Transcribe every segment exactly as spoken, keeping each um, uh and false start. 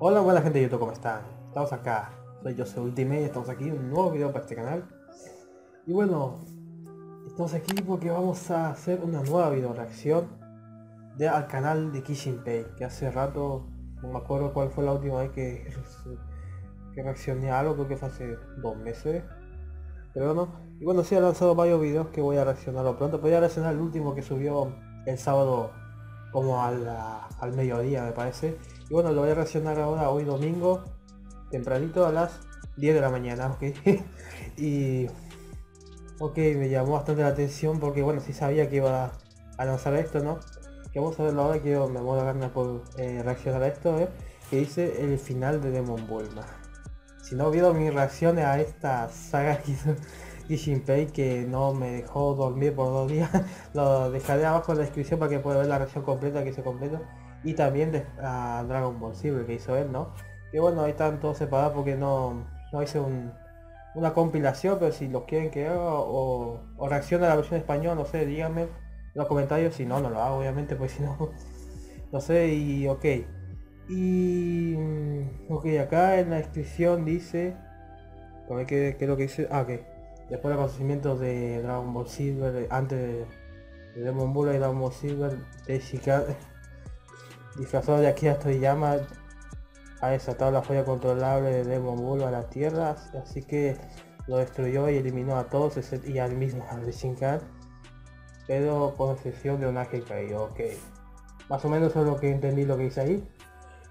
Hola buena gente de YouTube, ¿cómo están? Estamos acá, soy Joseph Ultimate y estamos aquí en un nuevo video para este canal. Y bueno, estamos aquí porque vamos a hacer una nueva video reacción de, al canal de Kishinpain, que hace rato, no me acuerdo cuál fue la última vez que, que reaccioné a algo, creo que fue hace dos meses. Pero bueno, y bueno, sí, he lanzado varios videos que voy a reaccionarlo pronto. Voy a reaccionar el último que subió el sábado como a la, al mediodía me parece. Y bueno, lo voy a reaccionar ahora, hoy domingo, tempranito a las diez de la mañana, ok. Y... ok, me llamó bastante la atención porque bueno, sí sabía que iba a lanzar esto, ¿no? Que vamos a verlo ahora, que yo me voy a ganar por eh, reaccionar a esto, ¿eh? Que dice el final de Demon Bulma. Si no vieron mis reacciones a esta saga que hizo Kishinpain, que no me dejó dormir por dos días, lo dejaré abajo en la descripción para que puedan ver la reacción completa que hizo completa. Y también de, a Dragon Ball Silver que hizo él, ¿no? Que bueno, ahí están todos separados porque no, no hice un, una compilación, pero si los quieren que haga o, o reacciona a la versión española, no sé, díganme en los comentarios. Si no, no lo hago obviamente, pues si no, no sé. Y ok, y ok, acá en la descripción dice ¿qué, qué es lo que dice? Ah, ok, después de acontecimientos de Dragon Ball Silver, antes de Demon Bulma y Dragon Ball Silver, Daishinkan disfrazado de Akira Strayama ha desatado la furia controlable de Demon Bulma a la Tierra, así que lo destruyó y eliminó a todos y al mismo Daishinkan, pero con excepción de un ángel caído. Ok, más o menos eso es lo que entendí, lo que hice ahí.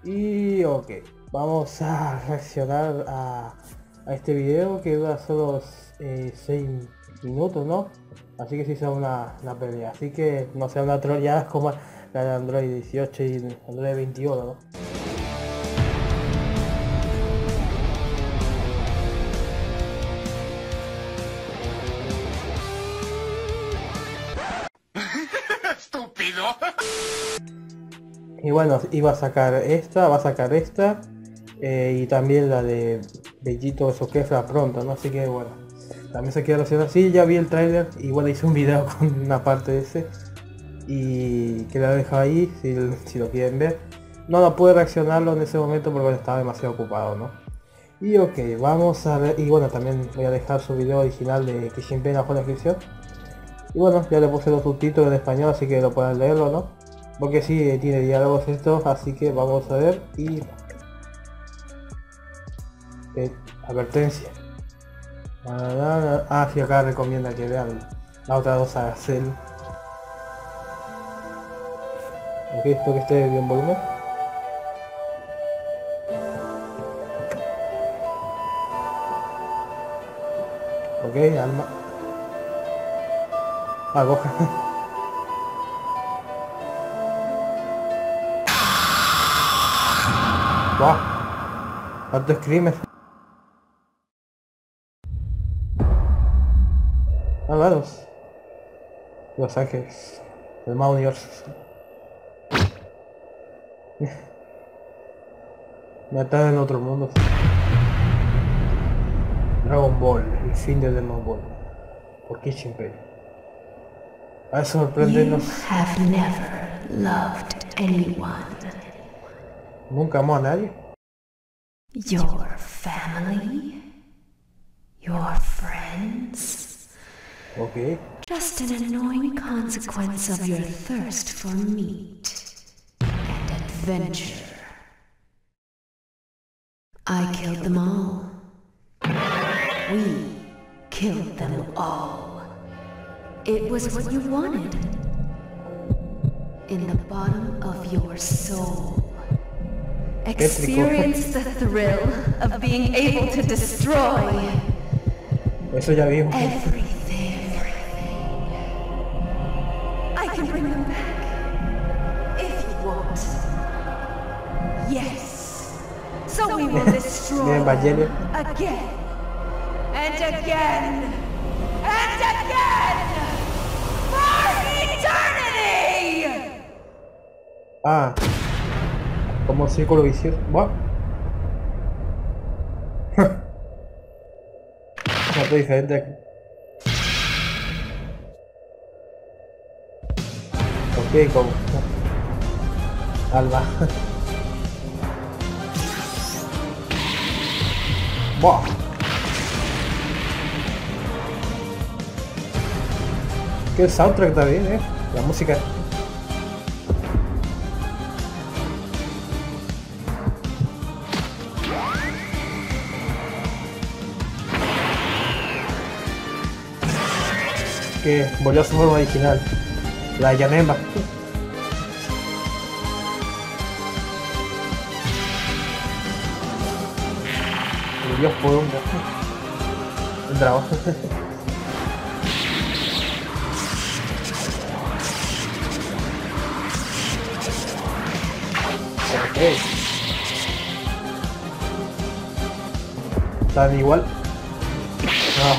Y ok, vamos a reaccionar a, a este video que dura solo eh, seis minutos, ¿no? Así que sí sea una, una pelea, así que no sea una troleada como la de Android dieciocho y Android veintiuno, ¿no? Estúpido. Y bueno, iba a sacar esta, va a sacar esta eh, y también la de Bellito Soquefra pronto, ¿no? Así que bueno, también se queda relacionado. Sí, ya vi el tráiler y bueno, hice un video con una parte de ese y que la dejo ahí si, si lo quieren ver. No, no pude reaccionarlo en ese momento porque estaba demasiado ocupado, ¿no? Y ok, vamos a ver, y bueno, también voy a dejar su video original de Kishinpain abajo en la descripción. Y bueno, ya le puse los subtítulos en español así que lo pueden leerlo, ¿no? Porque sí, tiene diálogos estos, así que vamos a ver. Y... Eh, advertencia. Ah, sí, acá recomienda que vean las otras dos sagas. Ok, espero que esté bien volumen. Ok, Alma. Ah, coja. Wow. Tanto screamer. Ah, Vados. Los ángeles. El más universo. Me atrae en otro mundo. Dragon Ball, el fin de Demon Ball. Por Kishinpain. A sorprendernos. Nunca amó a nadie. Your family, your friends. Okay. Just an annoying consequence of your thirst for meat. Adventure. I killed them all. We killed them all. It was what you wanted. In the bottom of your soul. Experience the thrill of being able to destroy everything. Bien, Valeria. Again and again and again for eternity. Ah, como el círculo vicioso. What? Está diferente aquí. Ok, como Alba. Buah. Qué soundtrack también, eh. La música. Que volvió a su forma original. La Yanema. Dios por un el dragón. Okay. Están igual. No.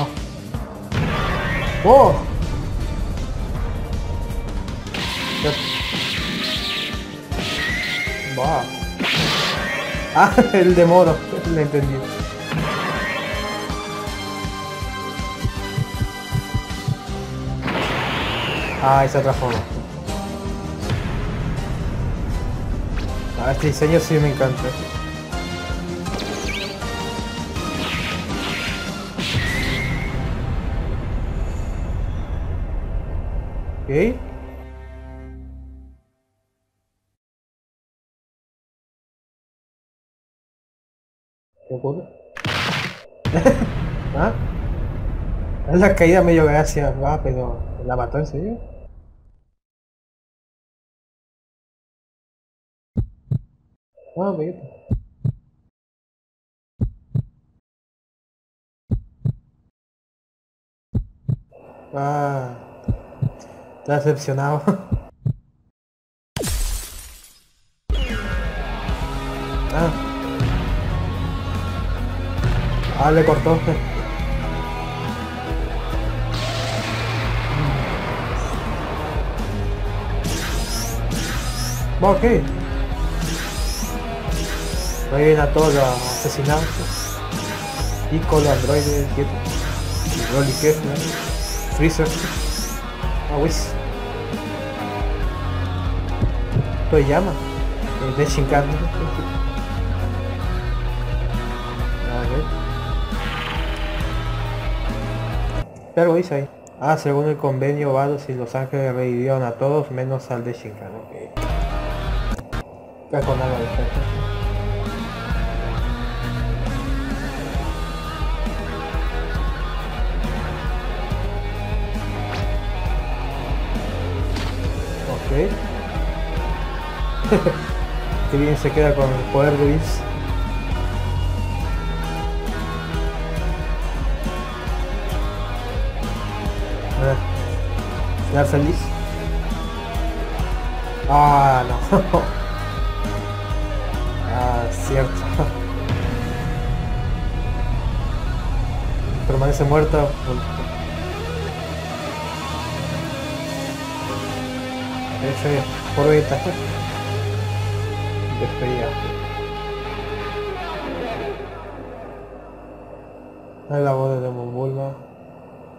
Oh. Bah. Ah, el de moro, lo entendí. Ah, esa otra forma. Ah, este diseño sí me encanta. Ok. ¿Qué ocurre? ¿Ah? Es la caída medio gracia, va, pero... ¿La mató en serio? Ah, amiguito. Ah, está decepcionado. Ah. Ah, le cortó. Ok. Ahí vienen a todos los asesinados. Y con los androides, que Rolly Kessler, Freezer, a Whis. Esto se llama el Daishinkan. ¿Qué algo dice ahí? Ah, según el convenio, Vados y Los Ángeles revivieron a todos menos al Daishinkan. Ok. Con algo ok. Que bien se queda con el poder de Whis. ¿Ya feliz? Ah, no. Ah, cierto. Permanece muerta. Ese es por ahorita. Despedida. Ahí la voz de Demon Bulma.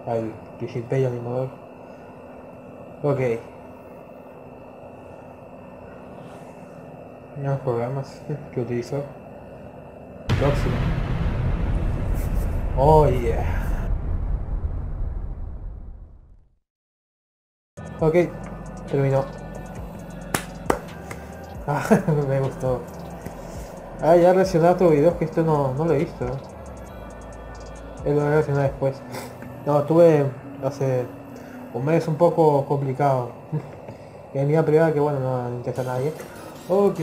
Al Kishinpain animador. Ok. Los programas que utilizo. Próximo. Oh yeah. Ok, terminó. Ah, me gustó. Ah, ya reaccionado a tu video, que esto no, no lo he visto. Él lo voy a reaccionar después. No, tuve hace un mes un poco complicado. En mi privada que bueno, no interesa a nadie. Ok,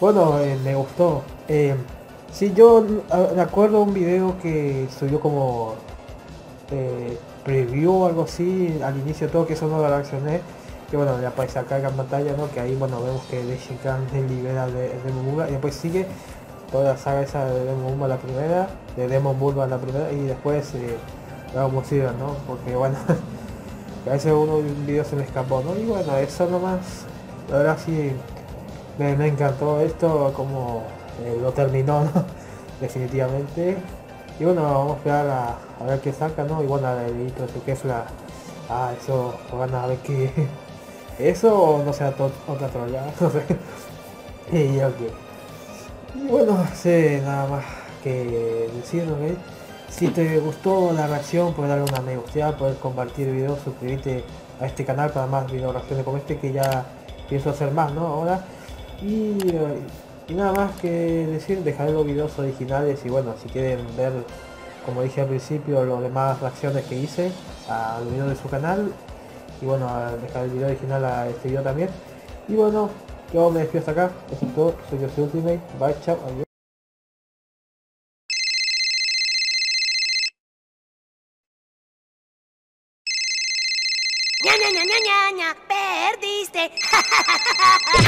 bueno, eh, me gustó. Eh, si sí, yo me acuerdo un video que subió como eh, preview o algo así al inicio de todo, que eso no lo reaccioné, que bueno, ya aparece acá en pantalla, ¿no? Que ahí bueno vemos que Daishinkan libera de, de Demon Bulma y después sigue toda la saga esa de Demon Bulma la primera, de Demon Bulma la primera y después eh, Dragon Silver, ¿no? Porque bueno, a veces uno un video se me escapó, ¿no? Y bueno, eso nomás. La verdad sí me, me encantó esto, como eh, lo terminó, ¿no? Definitivamente. Y bueno, vamos a esperar a, a ver qué saca, ¿no? Y bueno, el hito de su Kefla, ah, eso, van a ver qué... Eso o no sea to otra trollada, no sé. Y ok. Y bueno, sí, nada más que decirles. Si te gustó la reacción, puedes darle una me gusta, puedes compartir el video, suscribirte a este canal para más video reacciones como este, que ya pienso hacer más, ¿no? Ahora. Y, y nada más que decir, dejaré los videos originales y bueno, si quieren ver, como dije al principio, las demás reacciones que hice al video de su canal. Y bueno, dejaré el video original a este video también. Y bueno, yo me despido hasta acá. Eso es todo. Soy Joseph Ultimate. Bye, chao, adiós. Ña, ña, ña, ña, ña, perdiste.